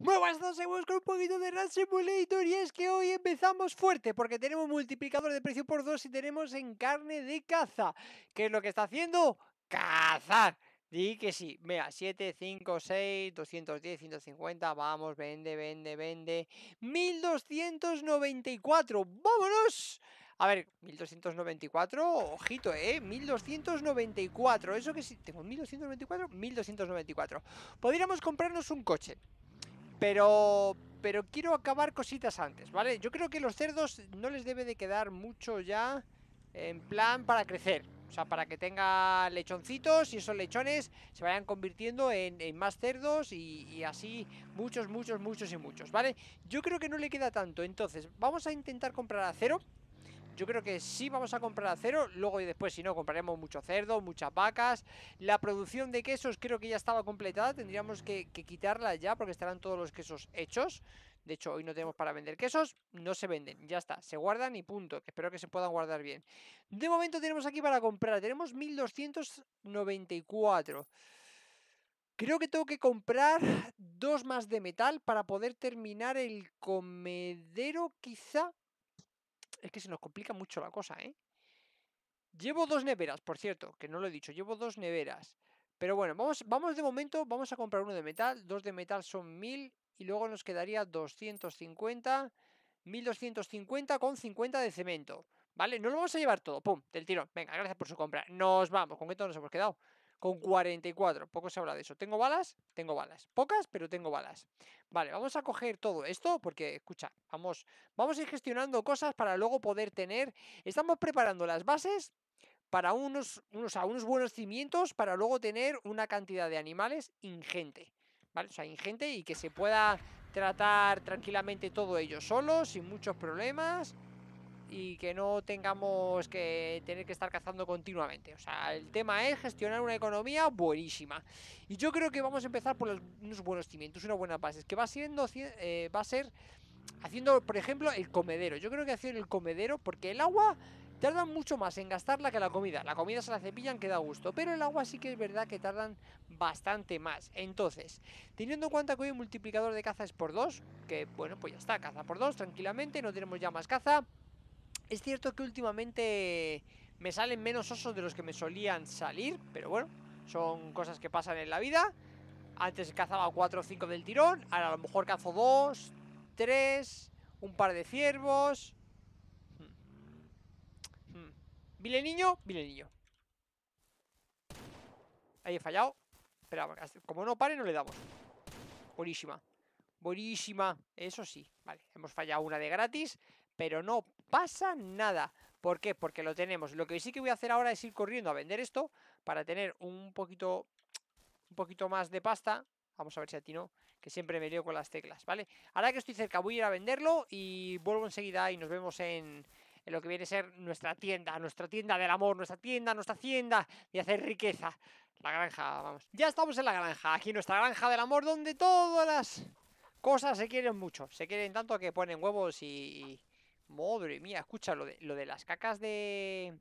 Muy buenas a todos, seguimos con un poquito de Ranch Simulator y es que hoy empezamos fuerte porque tenemos multiplicador de precio por 2 y tenemos en carne de caza. ¿Qué es lo que está haciendo? ¡Cazar! Di que sí, vea, 7, 5, 6, 210, 150, vamos, vende, vende, vende, 1294, vámonos. A ver, 1294, ojito, 1294, eso que sí, tengo 1294, 1294. Podríamos comprarnos un coche. Pero quiero acabar cositas antes, ¿vale? Yo creo que los cerdos no les debe de quedar mucho ya en plan para crecer. O sea, para que tenga lechoncitos y esos lechones se vayan convirtiendo en más cerdos y así muchos, muchos, muchos y muchos, ¿vale? Yo creo que no le queda tanto, entonces vamos a intentar comprar a cero. Yo creo que sí vamos a comprar a cero, luego y después si no compraremos mucho cerdo, muchas vacas. La producción de quesos creo que ya estaba completada, tendríamos que quitarla ya porque estarán todos los quesos hechos. De hecho hoy no tenemos para vender quesos, no se venden, ya está, se guardan y punto. Espero que se puedan guardar bien. De momento tenemos aquí para comprar, tenemos 1294. Creo que tengo que comprar dos más de metal para poder terminar el comedero quizá. Es que se nos complica mucho la cosa, ¿eh? Llevo dos neveras, por cierto, que no lo he dicho, llevo dos neveras. Pero bueno, vamos de momento, vamos a comprar uno de metal. Dos de metal son 1000 y luego nos quedaría 250, 1250 con 50 de cemento. ¿Vale? No lo vamos a llevar todo, pum, del tirón. Venga, gracias por su compra. Nos vamos, ¿con cuánto nos hemos quedado? Con 44, poco se habla de eso. Tengo balas, pocas, pero tengo balas. Vale, vamos a coger todo esto porque, escucha, vamos a ir gestionando cosas para luego poder tener. Estamos preparando las bases para unos buenos cimientos para luego tener una cantidad de animales ingente, ¿vale? O sea, ingente y que se pueda tratar tranquilamente todo ello solo, sin muchos problemas. Y que no tengamos que tener que estar cazando continuamente. O sea, el tema es gestionar una economía buenísima. Y yo creo que vamos a empezar por unos buenos cimientos, unas buenas bases. Que va a ser haciendo, por ejemplo, el comedero. Yo creo que hacer el comedero, porque el agua tardan mucho más en gastarla que la comida. La comida se la cepillan, que da gusto. Pero el agua sí que es verdad que tardan bastante más. Entonces, teniendo en cuenta que hoy el multiplicador de caza es por 2, que bueno, pues ya está, caza por 2 tranquilamente. No tenemos ya más caza. Es cierto que últimamente me salen menos osos de los que me solían salir, pero bueno, son cosas que pasan en la vida. Antes cazaba 4 o 5 del tirón, ahora a lo mejor cazo 2, 3, un par de ciervos. Vile niño, vile niño. Ahí he fallado. Espera, como no pare no le damos. Buenísima, buenísima, eso sí. Vale, hemos fallado una de gratis. Pero no pasa nada. ¿Por qué? Porque lo tenemos. Lo que sí que voy a hacer ahora es ir corriendo a vender esto para tener un poquito más de pasta. Vamos a ver si atino, que siempre me lío con las teclas, ¿vale? Ahora que estoy cerca voy a ir a venderlo y vuelvo enseguida y nos vemos en lo que viene a ser nuestra tienda del amor, nuestra tienda de hacer riqueza. La granja, vamos. Ya estamos en la granja, aquí nuestra granja del amor donde todas las cosas se quieren mucho. Se quieren tanto que ponen huevos y... Madre mía, escucha, lo de las cacas de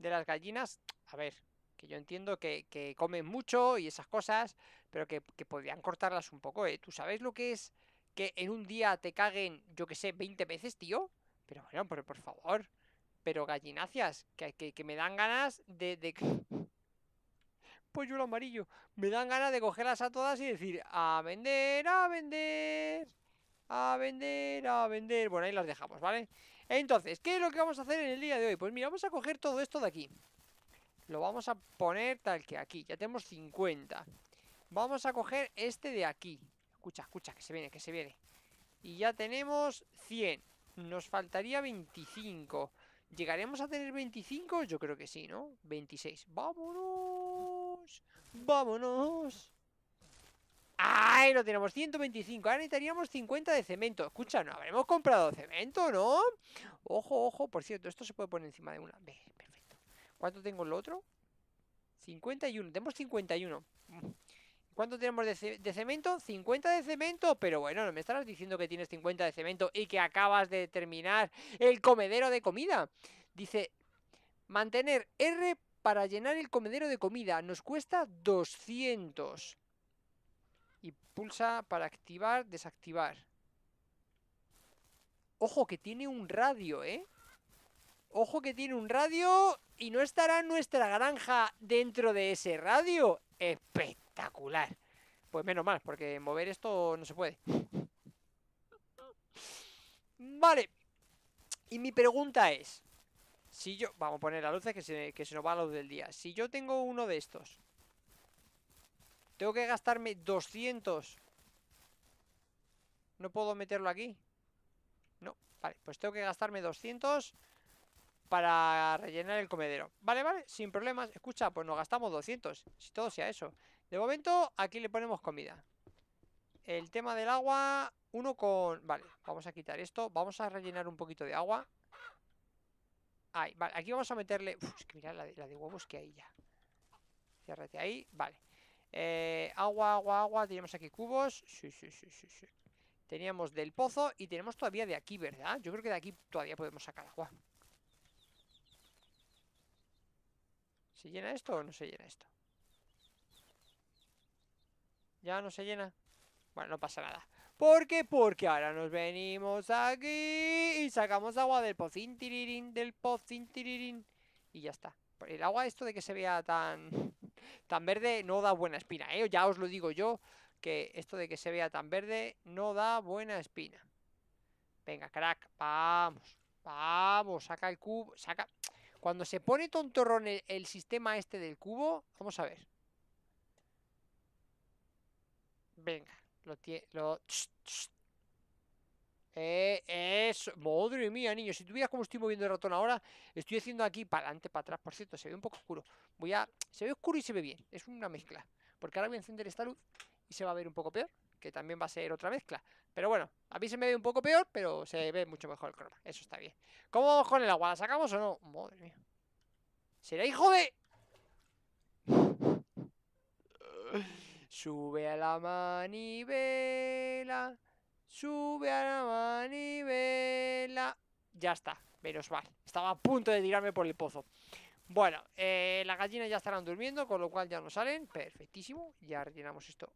las gallinas. A ver, que yo entiendo que comen mucho y esas cosas, pero que podrían cortarlas un poco, ¿eh? ¿Tú sabes lo que es que en un día te caguen, yo que sé, 20 veces, tío? Pero bueno, por favor. Pero gallinacias, que me dan ganas de... Polluelo amarillo. Me dan ganas de cogerlas a todas y decir, a vender, a vender... A vender, a vender. Bueno, ahí las dejamos, ¿vale? Entonces, ¿qué es lo que vamos a hacer en el día de hoy? Pues mira, vamos a coger todo esto de aquí. Lo vamos a poner tal que aquí. Ya tenemos 50. Vamos a coger este de aquí. Escucha, escucha, que se viene, que se viene. Y ya tenemos 100. Nos faltaría 25. ¿Llegaremos a tener 25? Yo creo que sí, ¿no? 26. ¡Vámonos! ¡Vámonos! ¡Ay! Lo tenemos 125. Ahora necesitaríamos 50 de cemento. Escucha, no habremos comprado cemento, ¿no? Ojo, ojo. Por cierto, esto se puede poner encima de una. Ve, perfecto. ¿Cuánto tengo el otro? 51. Tenemos 51. ¿Cuánto tenemos de cemento? 50 de cemento. Pero bueno, no me estarás diciendo que tienes 50 de cemento y que acabas de terminar el comedero de comida. Dice, mantener R para llenar el comedero de comida. Nos cuesta 200. y pulsa para activar, desactivar. Ojo que tiene un radio, ¿eh? Ojo que tiene un radio y no estará en nuestra granja dentro de ese radio. Espectacular. Pues menos mal, porque mover esto no se puede. Vale. Y mi pregunta es, si yo... Vamos a poner las luces que se nos va la luz del día. Si yo tengo uno de estos, tengo que gastarme 200. No puedo meterlo aquí. No, vale, pues tengo que gastarme 200 para rellenar el comedero. Vale, vale, sin problemas. Escucha, pues nos gastamos 200, si todo sea eso. De momento, aquí le ponemos comida. El tema del agua, uno con... Vale, vamos a quitar esto. Vamos a rellenar un poquito de agua. Ahí, vale, aquí vamos a meterle... Uf, es que mirad la de huevos que hay ya. Ciérrate ahí, vale. Agua, agua, agua. Tenemos aquí cubos. Sí, sí, sí, sí, sí. Teníamos del pozo y tenemos todavía de aquí, ¿verdad? Yo creo que de aquí todavía podemos sacar agua. ¿Se llena esto o no se llena esto? Ya no se llena. Bueno, no pasa nada. ¿Por qué? Porque ahora nos venimos aquí y sacamos agua del pozín, tirirín, del pozín, tirirín. Y ya está. El agua, esto de que se vea tan verde, no da buena espina, ¿eh? Ya os lo digo yo, que esto de que se vea tan verde no da buena espina. Venga, crack, vamos. Vamos, saca el cubo, saca... Cuando se pone tontorrón el sistema este del cubo, vamos a ver. Venga, lo tiene. Eso. Madre mía, niño. Si tuvieras como estoy moviendo el ratón ahora, estoy haciendo aquí para adelante, para atrás. Por cierto, se ve un poco oscuro. Se ve oscuro y se ve bien. Es una mezcla. Porque ahora voy a encender esta luz y se va a ver un poco peor. Que también va a ser otra mezcla. Pero bueno, a mí se me ve un poco peor, pero se ve mucho mejor el croma. Eso está bien. ¿Cómo vamos con el agua? ¿La sacamos o no? Madre mía. ¿Será hijo de...? Sube a la manivela. Sube a la manivela. Ya está. Menos mal. Estaba a punto de tirarme por el pozo. Bueno, las gallinas ya estarán durmiendo, con lo cual ya no salen. Perfectísimo. Ya rellenamos esto.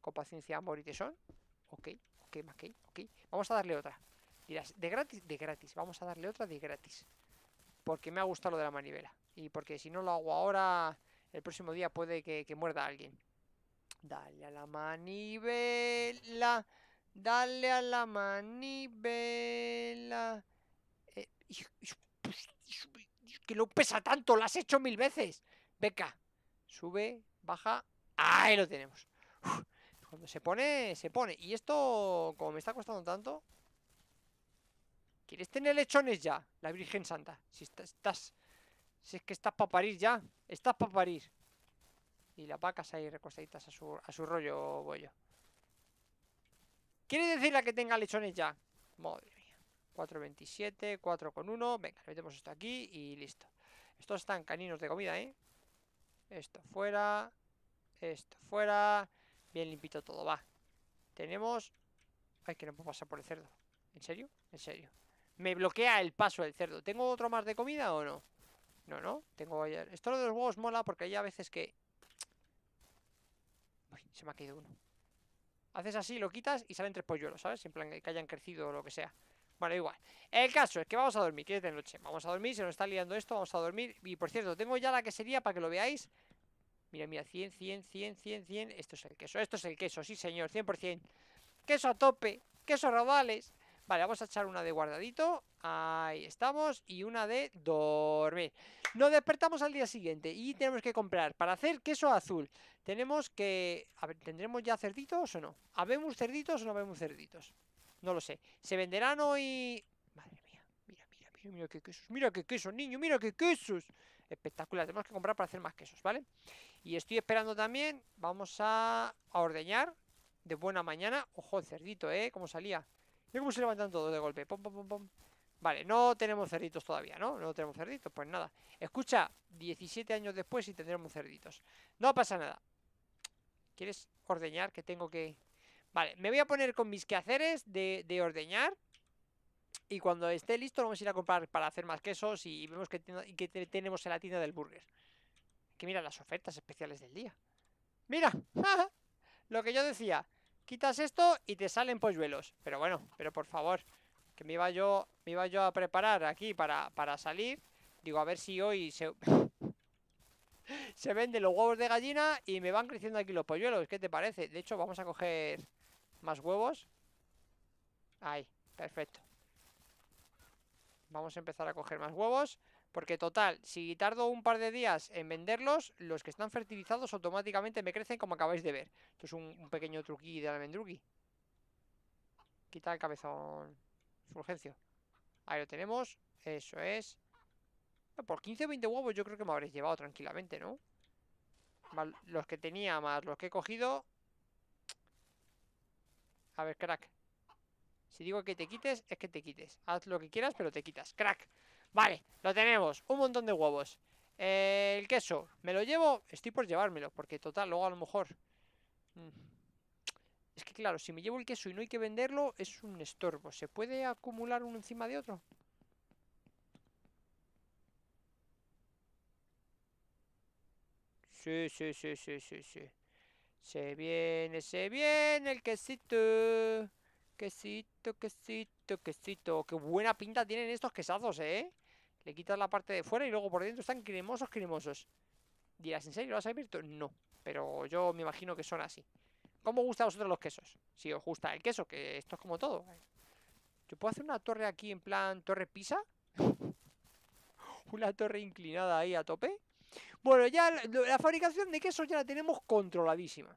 Con paciencia, amor y tesón. Ok, ok, ok, ok. Vamos a darle otra. Dirás, de gratis, vamos a darle otra de gratis. Porque me ha gustado lo de la manivela. Y porque si no lo hago ahora, el próximo día puede que muerda a alguien. Dale a la manivela. Dale a la manivela. Que lo pesa tanto, lo has hecho 1000 veces. Venga, sube, baja. Ahí lo tenemos. Uf. Cuando se pone, se pone. Y esto, como me está costando tanto... ¿Quieres tener lechones ya? La Virgen Santa. Si es que estás para parir ya. Estás para parir. Y las vacas ahí recostaditas a su rollo bollo. ¿Quieres decir la que tenga lechones ya? Madre mía. 4,27, 4,1. Venga, metemos esto aquí y listo. Estos están caninos de comida, ¿eh? Esto fuera. Esto fuera... Bien limpito todo, va. Tenemos... Ay, que no puedo pasar por el cerdo. ¿En serio? En serio. Me bloquea el paso del cerdo. ¿Tengo otro más de comida o no? No, no. Tengo... Esto lo de los huevos mola porque hay a veces que... Uy, se me ha caído uno. Haces así, lo quitas y salen 3 polluelos, ¿sabes? En plan que hayan crecido o lo que sea. Bueno, igual. El caso es que vamos a dormir, que es de noche. Vamos a dormir, se nos está liando esto, vamos a dormir. Y por cierto, tengo ya la quesería para que lo veáis. Mira, mira, 100, 100, 100, 100, 100. Esto es el queso, sí señor, 100%. Queso a tope, queso rodales. Vale, vamos a echar una de guardadito. Ahí estamos, y una de dormir. Nos despertamos al día siguiente y tenemos que comprar, para hacer queso azul, tenemos que... A ver, ¿tendremos ya cerditos o no? ¿Habemos cerditos o no habemos cerditos? No lo sé, se venderán hoy... Madre mía, mira, mira, mira, mira qué quesos. Mira qué quesos, niño, mira qué quesos. Espectacular, tenemos que comprar para hacer más quesos, ¿vale? Y estoy esperando también. Vamos a ordeñar de buena mañana. Ojo, el cerdito, ¿eh? Cómo salía. Mira cómo se levantan todos de golpe. Pom, pom, pom, pom. Vale, no tenemos cerditos todavía, ¿no? No tenemos cerditos, pues nada. Escucha, 17 años después y tendremos cerditos. No pasa nada. ¿Quieres ordeñar? Que tengo que... Vale, me voy a poner con mis quehaceres de ordeñar. Y cuando esté listo vamos a ir a comprar para hacer más quesos. Y vemos que tenemos en la tienda del burger. Que mira las ofertas especiales del día. ¡Mira! Lo que yo decía, quitas esto y te salen polluelos. Pero bueno, pero por favor, que me iba yo a preparar aquí para salir. Digo, a ver si hoy se venden los huevos de gallina y me van creciendo aquí los polluelos. ¿Qué te parece? De hecho, vamos a coger más huevos. Ahí, perfecto. Vamos a empezar a coger más huevos, porque total, si tardo un par de días en venderlos, los que están fertilizados automáticamente me crecen, como acabáis de ver. Esto es un pequeño truquillo de almendruqui. Quita el cabezón, Fulgencio. Ahí lo tenemos, eso es. Por 15 o 20 huevos yo creo que me habréis llevado tranquilamente, ¿no? Los que tenía más los que he cogido. A ver, crack. Si digo que te quites, es que te quites. Haz lo que quieras, pero te quitas. ¡Crack! Vale, lo tenemos. Un montón de huevos. El queso. ¿Me lo llevo? Estoy por llevármelo, porque total, luego a lo mejor... Es que claro, si me llevo el queso y no hay que venderlo, es un estorbo. ¿Se puede acumular uno encima de otro? Sí, sí, sí, sí, sí, sí. Se viene el quesito. Quesito, quesito, quesito. Qué buena pinta tienen estos quesazos, ¿eh? Le quitas la parte de fuera y luego por dentro están cremosos, cremosos. Dirás, ¿en serio lo has abierto? No, pero yo me imagino que son así. ¿Cómo os gustan a vosotros los quesos? Si os gusta el queso, que esto es como todo. ¿Yo puedo hacer una torre aquí en plan torre Pisa? Una torre inclinada ahí a tope. Bueno, ya la fabricación de quesos ya la tenemos controladísima.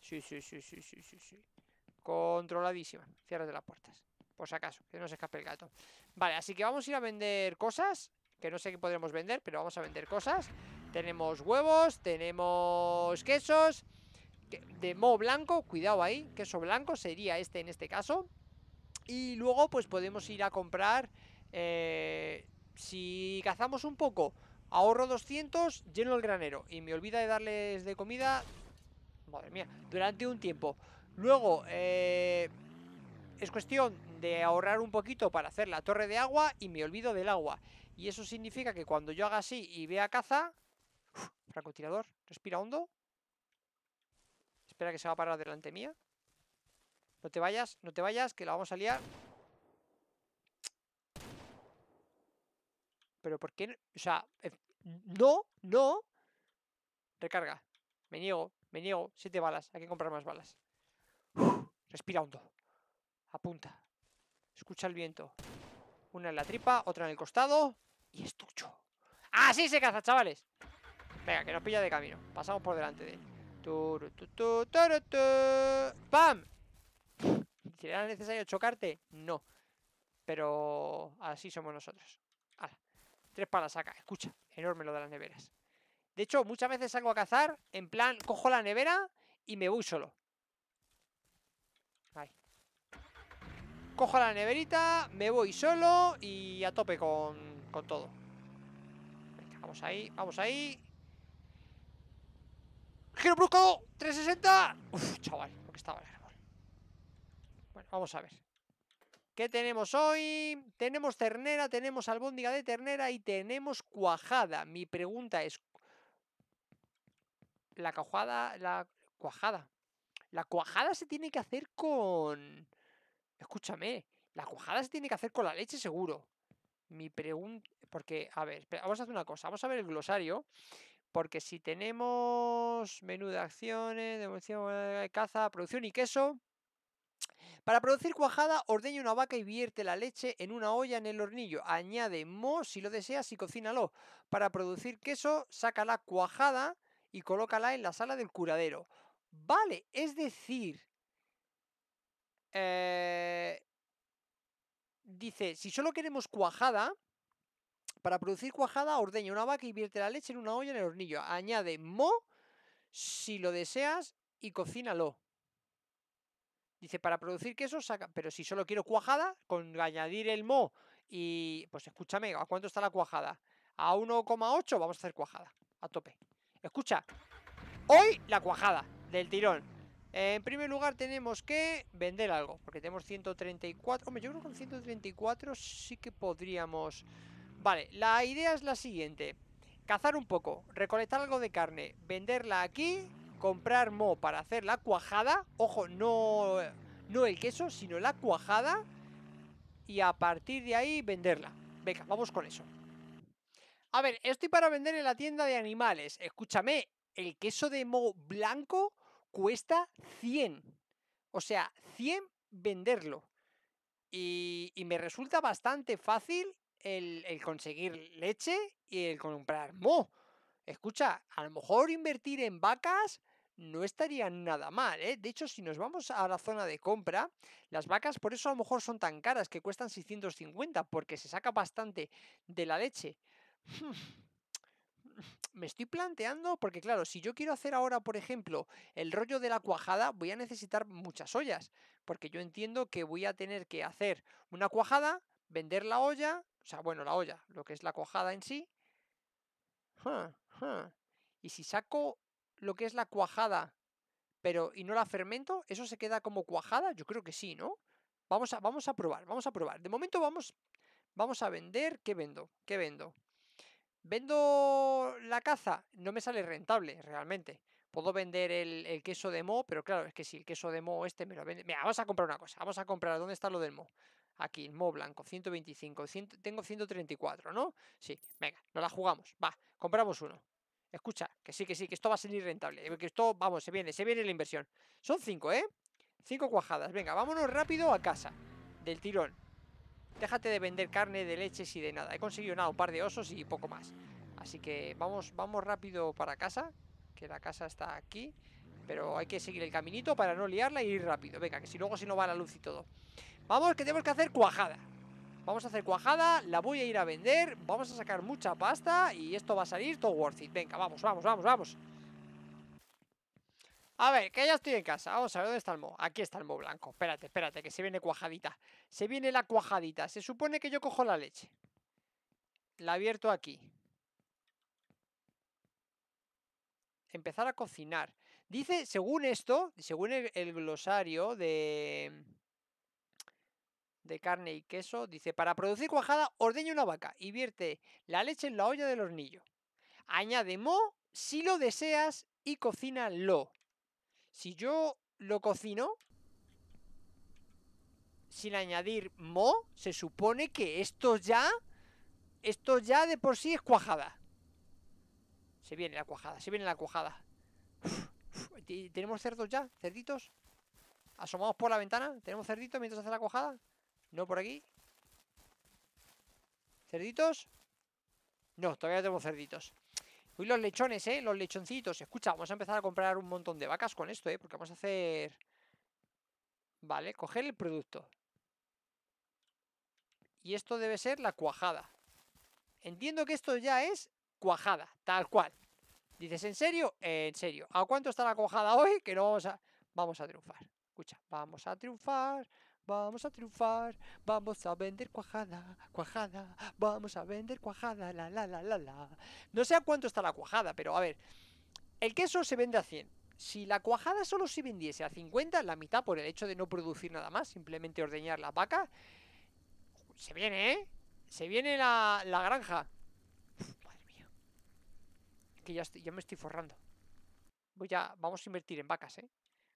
Sí, sí, sí, sí, sí, sí, sí. Controladísima. Cierras de las puertas, por si acaso, que no se escape el gato. Vale, así que vamos a ir a vender cosas. Que no sé qué podremos vender, pero vamos a vender cosas. Tenemos huevos, tenemos quesos de moho blanco, cuidado ahí. Queso blanco sería este en este caso. Y luego pues podemos ir a comprar, si cazamos un poco, ahorro 200, lleno el granero y me olvida de darles de comida. Madre mía, durante un tiempo. Luego, es cuestión de ahorrar un poquito para hacer la torre de agua y me olvido del agua. Y eso significa que cuando yo haga así y vea caza... Uf, francotirador, respira hondo. Espera que se va a parar delante mía. No te vayas, no te vayas, que la vamos a liar. Pero ¿por qué? O sea, no, no. Recarga, me niego, 7 balas, hay que comprar más balas. Respira hondo. Apunta. Escucha el viento. Una en la tripa, otra en el costado. Y estucho. ¡Así se caza, chavales! Venga, que nos pilla de camino. Pasamos por delante de él. ¡Pam! ¿Será necesario chocarte? No. Pero así somos nosotros. Ahora, 3 palas saca. Escucha, enorme lo de las neveras. De hecho, muchas veces salgo a cazar. En plan, cojo la nevera y me voy solo. Ahí. Cojo la neverita, me voy solo y a tope con todo. Venga, vamos ahí, vamos ahí. ¡Giro brusco! ¡360! Uf, chaval, lo que estaba el árbol. Bueno, vamos a ver. ¿Qué tenemos hoy? Tenemos ternera, tenemos albóndiga de ternera y tenemos cuajada. Mi pregunta es... La cuajada, la cuajada. La cuajada se tiene que hacer con... Escúchame, la cuajada se tiene que hacer con la leche seguro. Mi pregunta... Porque, a ver, espera, vamos a hacer una cosa. Vamos a ver el glosario. Porque si tenemos menú de acciones, devolución, caza, producción y queso. Para producir cuajada, ordeña una vaca y vierte la leche en una olla en el hornillo. Añade moho si lo deseas y cocínalo. Para producir queso, saca la cuajada y colócala en la sala del curadero. Vale, es decir, dice, si solo queremos cuajada, para producir cuajada ordeña una vaca y vierte la leche en una olla en el hornillo. Añade moho si lo deseas y cocínalo. Dice, para producir queso saca... Pero si solo quiero cuajada, con añadir el moho y... Pues escúchame, ¿a cuánto está la cuajada? A 1,8 vamos a hacer cuajada, a tope. Escucha, hoy la cuajada del tirón. En primer lugar tenemos que vender algo, porque tenemos 134. Hombre, yo creo que con 134 sí que podríamos. Vale, la idea es la siguiente: cazar un poco, recolectar algo de carne, venderla aquí comprar mo para hacer la cuajada. Ojo, no el queso, sino la cuajada. Y a partir de ahí venderla. Venga, vamos con eso. A ver, estoy para vender en la tienda de animales. Escúchame, el queso de mo blanco cuesta 100. O sea, 100 venderlo. Y me resulta bastante fácil el conseguir leche y el comprar mo. Escucha, a lo mejor invertir en vacas no estaría nada mal, ¿eh? De hecho, si nos vamos a la zona de compra, las vacas por eso a lo mejor son tan caras, que cuestan 650, porque se saca bastante de la leche. Me estoy planteando, porque claro, si yo quiero hacer ahora, por ejemplo, el rollo de la cuajada, voy a necesitar muchas ollas, porque yo entiendo que voy a tener que hacer una cuajada, vender la olla, o sea, bueno, la olla, lo que es la cuajada en sí. Y si saco lo que es la cuajada, pero y no la fermento, ¿eso se queda como cuajada? Yo creo que sí, ¿no? Vamos a probar, vamos a probar. De momento vamos a vender. ¿Qué vendo? ¿Qué vendo? ¿Vendo la caza? No me sale rentable, realmente. Puedo vender el queso de mo, pero claro, es que si el queso de mo este me lo vende... Mira, vamos a comprar una cosa, vamos a comprar... ¿Dónde está lo del mo? Aquí, mo blanco, 125, 100, tengo 134, ¿no? Sí, venga, nos la jugamos, va, compramos uno. Escucha, que sí, que esto va a ser irrentable, que esto, vamos, se viene la inversión. Son 5, ¿eh? 5 cuajadas, venga, vámonos rápido a casa, del tirón. Déjate de vender carne, de leches y de nada, he conseguido nada, un par de osos y poco más. Así que vamos rápido para casa, que la casa está aquí. Pero hay que seguir el caminito para no liarla y ir rápido. Venga, que si luego se nos va la luz y todo. Vamos, que tenemos que hacer cuajada. Vamos a hacer cuajada, la voy a ir a vender. Vamos a sacar mucha pasta y esto va a salir todo worth it. Venga, vamos. A ver, que ya estoy en casa. Vamos a ver dónde está el mo. Aquí está el mo blanco. Espérate, que se viene cuajadita. Se viene la cuajadita. Se supone que yo cojo la leche. La abierto aquí. Empezar a cocinar. Dice, según esto, según el glosario de carne y queso, dice, para producir cuajada, ordeña una vaca y vierte la leche en la olla del hornillo. Añade mo si lo deseas y cocínalo. Si yo lo cocino sin añadir mo, se supone que esto ya de por sí es cuajada. Se viene la cuajada. ¿Tenemos cerdos ya? ¿Cerditos? ¿Asomados por la ventana? ¿Tenemos cerditos mientras hace la cuajada? No, por aquí. ¿Cerditos? No, todavía no tenemos cerditos. Uy, los lechones, ¿eh? Los lechoncitos. Escucha, vamos a empezar a comprar un montón de vacas con esto, ¿eh? Porque vamos a hacer... Vale, coger el producto. Y esto debe ser la cuajada. Entiendo que esto ya es cuajada, tal cual. Dices, ¿en serio? En serio. ¿A cuánto está la cuajada hoy? Que no vamos a... Vamos a triunfar. Escucha, vamos a triunfar. Vamos a vender cuajada. Vamos a vender cuajada, la. No sé a cuánto está la cuajada, pero a ver. El queso se vende a 100. Si la cuajada solo se vendiese a 50, la mitad por el hecho de no producir nada más, simplemente ordeñar la vaca. Se viene, ¿eh? Se viene la granja. Que ya me estoy forrando. Vamos a invertir en vacas, ¿eh?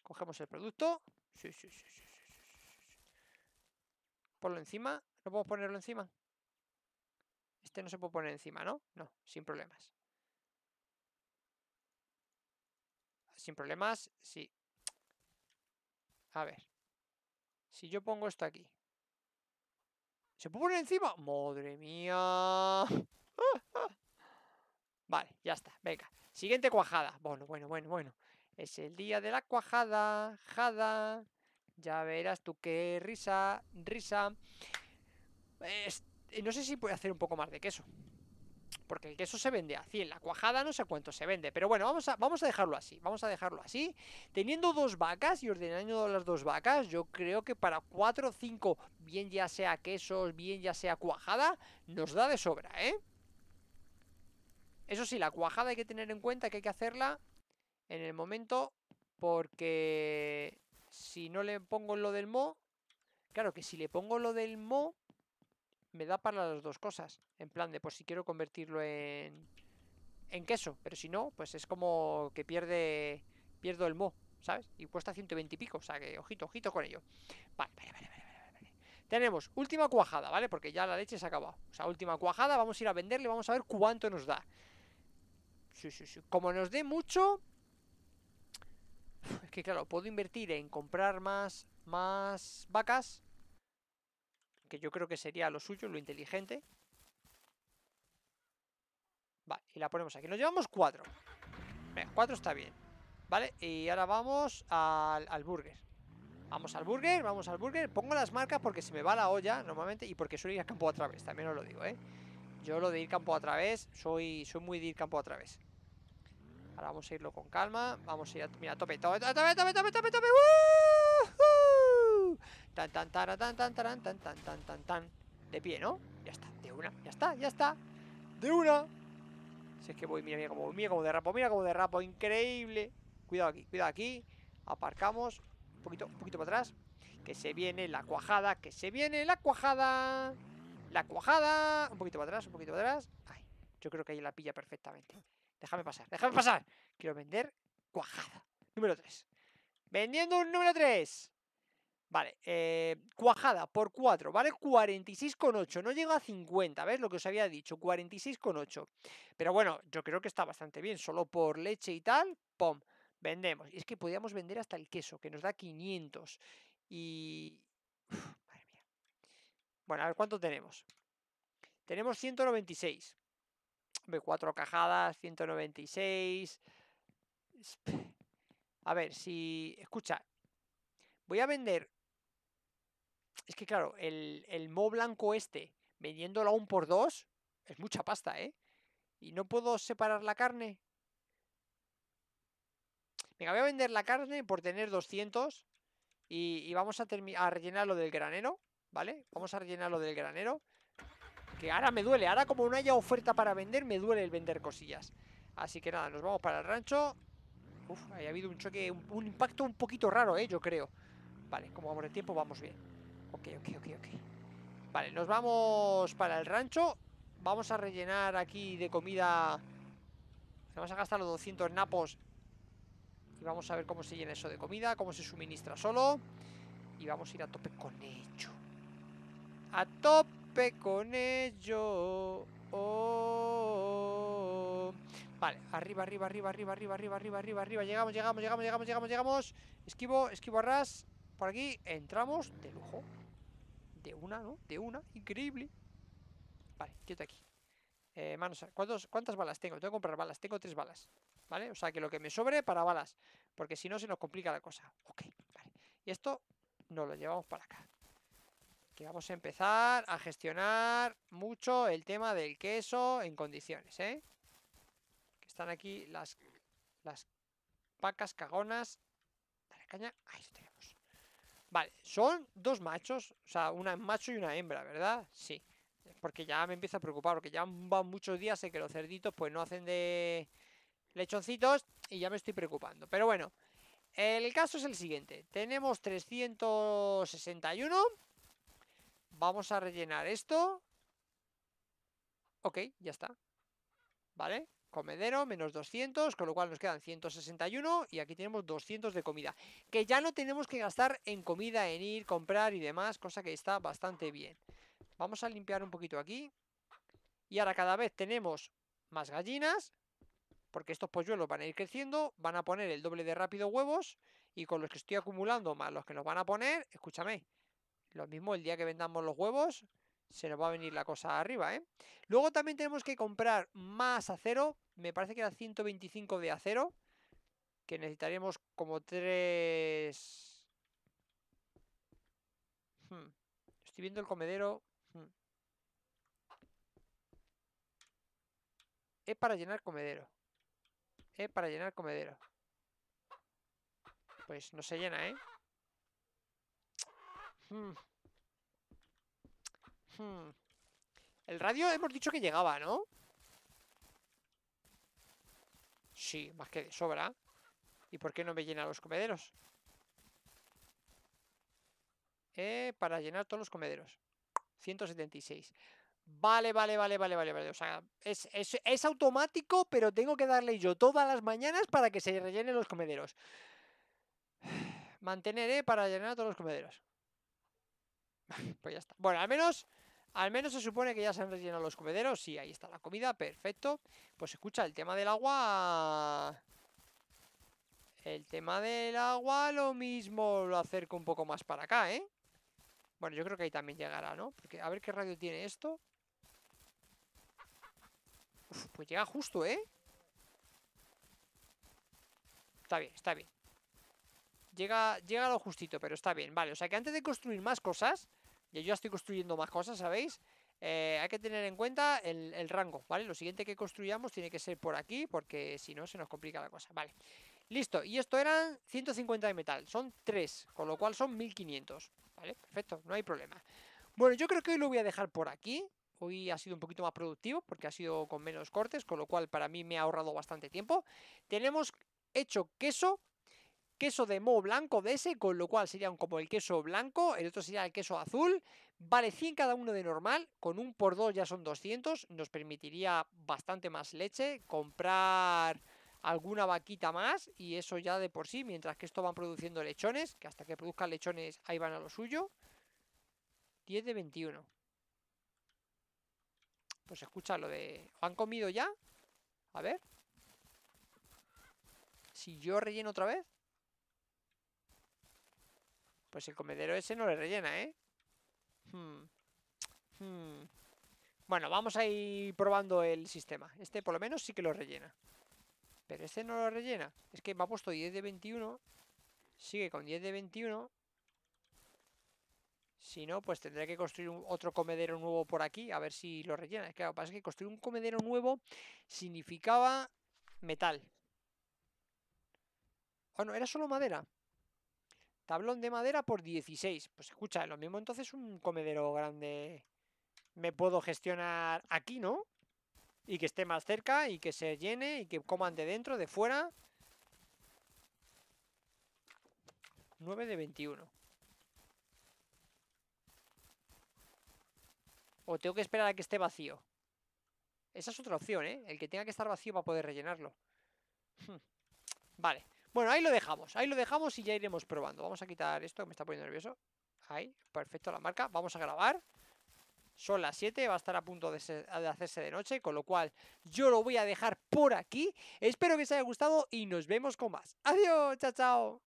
Cogemos el producto. Sí. Ponlo encima. ¿No puedo ponerlo encima? Este no se puede poner encima, ¿no? No, sin problemas. Sin problemas, sí. A ver. Si yo pongo esto aquí. ¿Se puede poner encima? ¡Madre mía! Vale, ya está, venga. Siguiente cuajada. Bueno. Es el día de la cuajada. Jada. Ya verás tú qué risa. No sé si puedo hacer un poco más de queso, porque el queso se vende a 100. La cuajada no sé cuánto se vende. Pero bueno, vamos a dejarlo así. Teniendo 2 vacas y ordenando las 2 vacas, yo creo que para 4 o 5, bien ya sea quesos, bien ya sea cuajada, nos da de sobra, ¿eh? Eso sí, la cuajada hay que tener en cuenta que hay que hacerla en el momento, porque si no le pongo lo del mo, claro que si le pongo lo del mo, me da para las 2 cosas. En plan de, pues si quiero convertirlo en queso, pero si no, pues es como que pierde pierdo el mo, ¿sabes? Y cuesta 120 y pico, o sea que ojito, ojito con ello. Vale. Tenemos última cuajada, ¿vale? Porque ya la leche se ha acabado. O sea, última cuajada, vamos a ir a venderle, vamos a ver cuánto nos da. Sí. Como nos dé mucho... Es que claro, puedo invertir en comprar más vacas, que yo creo que sería lo suyo, lo inteligente. Vale, y la ponemos aquí. Nos llevamos 4. Venga, 4 está bien. Vale, y ahora vamos al burger. Vamos al burger. Pongo las marcas porque se me va la olla normalmente y porque suelo ir a campo a través, también os lo digo, ¿eh? Yo lo de ir campo a través, soy muy de ir campo a través. Ahora vamos a irlo con calma. Vamos a ir a... Mira, tope. Tan. De pie, ¿no? Ya está, de una. Ya está. De una. Si es que voy, mira cómo derrapo. Increíble. Cuidado aquí. Aparcamos. Un poquito para atrás. Que se viene la cuajada. La cuajada. Un poquito para atrás. Ay, yo creo que ahí la pilla perfectamente. Déjame pasar. Quiero vender cuajada. Número 3. Vendiendo un número 3. Vale, cuajada por 4, ¿vale? 46,8, no llega a 50, ¿ves? Lo que os había dicho, 46,8. Pero bueno, yo creo que está bastante bien, solo por leche y tal, ¡pum! Vendemos. Y es que podíamos vender hasta el queso, que nos da 500. Y... Uf, madre mía. Bueno, a ver, ¿cuánto tenemos? Tenemos 196. Hombre, 4 cajadas, 196. A ver, si... Escucha, voy a vender... Es que claro, el mo blanco este, vendiéndolo aún por 2, es mucha pasta, ¿eh? Y no puedo separar la carne. Venga, voy a vender la carne por tener 200. Y vamos a rellenar lo del granero, ¿vale? Vamos a rellenar lo del granero. Que ahora me duele, ahora como no haya oferta para vender, me duele el vender cosillas. Así que nada, nos vamos para el rancho. Uf, ahí ha habido un choque, un impacto un poquito raro, yo creo. Vale, como vamos de tiempo, vamos bien. Ok. Vale, nos vamos para el rancho. Vamos a rellenar aquí de comida. Vamos a gastar los 200 napos. Y vamos a ver cómo se llena eso de comida, cómo se suministra solo. Y vamos a ir a tope con ello. Oh. Vale, arriba. Llegamos. Esquivo a ras. Por aquí entramos de lujo. De una, ¿no? De una, increíble. Vale, quieto aquí. Manos, ¿cuántas balas tengo? Tengo que comprar balas, tengo 3 balas. ¿Vale? O sea, que lo que me sobre para balas. Porque si no se nos complica la cosa. Ok, vale. Y esto nos lo llevamos para acá. Que vamos a empezar a gestionar mucho el tema del queso en condiciones, ¿eh? Están aquí las vacas cagonas. Dale caña. Ahí lo tenemos. Vale, son 2 machos. O sea, una macho y una hembra, ¿verdad? Sí. Porque ya me empieza a preocupar. Porque ya van muchos días en que los cerditos pues no hacen de lechoncitos. Y ya me estoy preocupando. Pero bueno, el caso es el siguiente. Tenemos 361. Vamos a rellenar esto. Ok, ya está. Vale. Comedero, menos 200, con lo cual nos quedan 161 y aquí tenemos 200 de comida. Que ya no tenemos que gastar en comida, en ir, comprar y demás, cosa que está bastante bien. Vamos a limpiar un poquito aquí. Y ahora cada vez tenemos más gallinas, porque estos polluelos van a ir creciendo, van a poner el doble de rápido huevos y con los que estoy acumulando más los que nos van a poner, escúchame, lo mismo el día que vendamos los huevos... Se nos va a venir la cosa arriba, ¿eh? Luego también tenemos que comprar más acero. Me parece que era 125 de acero. Que necesitaremos como 3... Estoy viendo el comedero. Es para llenar comedero. Pues no se llena, ¿eh? El radio hemos dicho que llegaba, ¿no? Sí, más que de sobra. ¿Y por qué no me llena los comederos? Para llenar todos los comederos. 176. Vale. O sea, es automático, pero tengo que darle yo todas las mañanas para que se rellenen los comederos. Manteneré para llenar todos los comederos. Pues ya está. Bueno, al menos se supone que ya se han rellenado los comederos. Sí, ahí está la comida, perfecto. Pues escucha, el tema del agua... El tema del agua lo mismo lo acerco un poco más para acá, ¿eh? Bueno, yo creo que ahí también llegará, ¿no? Porque a ver qué radio tiene esto. Uf, pues llega justo, ¿eh? Está bien, está bien. Llega lo justito, pero está bien. Vale, o sea que antes de construir más cosas, yo ya estoy construyendo más cosas, ¿sabéis? Hay que tener en cuenta el rango, ¿vale? Lo siguiente que construyamos tiene que ser por aquí, porque si no se nos complica la cosa, vale. Listo, y esto eran 150 de metal, son 3, con lo cual son 1500, ¿vale? Perfecto, no hay problema. Bueno, yo creo que hoy lo voy a dejar por aquí. Hoy ha sido un poquito más productivo porque ha sido con menos cortes, con lo cual para mí me ha ahorrado bastante tiempo. Tenemos hecho queso de moho blanco de ese, con lo cual serían como el queso blanco, el otro sería el queso azul, vale 100 cada uno de normal, con un por 2 ya son 200, nos permitiría bastante más leche, comprar alguna vaquita más y eso ya de por sí, mientras que esto van produciendo lechones, que hasta que produzcan lechones ahí van a lo suyo. 10 de 21. Pues escucha lo de... ¿Han comido ya? A ver. Si yo relleno otra vez. Pues el comedero ese no le rellena, ¿eh? Bueno, vamos a ir probando el sistema. Este por lo menos sí que lo rellena. Pero este no lo rellena. Es que me ha puesto 10 de 21. Sigue con 10 de 21. Si no, pues tendré que construir otro comedero nuevo por aquí. A ver si lo rellena. Es que lo que pasa es que construir un comedero nuevo significaba metal. Oh, no, era solo madera. Tablón de madera por 16. Pues escucha, lo mismo entonces un comedero grande me puedo gestionar aquí, ¿no? Y que esté más cerca y que se llene y que coman de dentro, de fuera. 9 de 21. O tengo que esperar a que esté vacío. Esa es otra opción, ¿eh? El que tenga que estar vacío para poder rellenarlo. Vale. Bueno, ahí lo dejamos y ya iremos probando. Vamos a quitar esto que me está poniendo nervioso. Ahí, perfecto la marca. Vamos a grabar. Son las 7, va a estar a punto de hacerse de noche, con lo cual yo lo voy a dejar por aquí. Espero que os haya gustado y nos vemos con más. Adiós, chao, chao.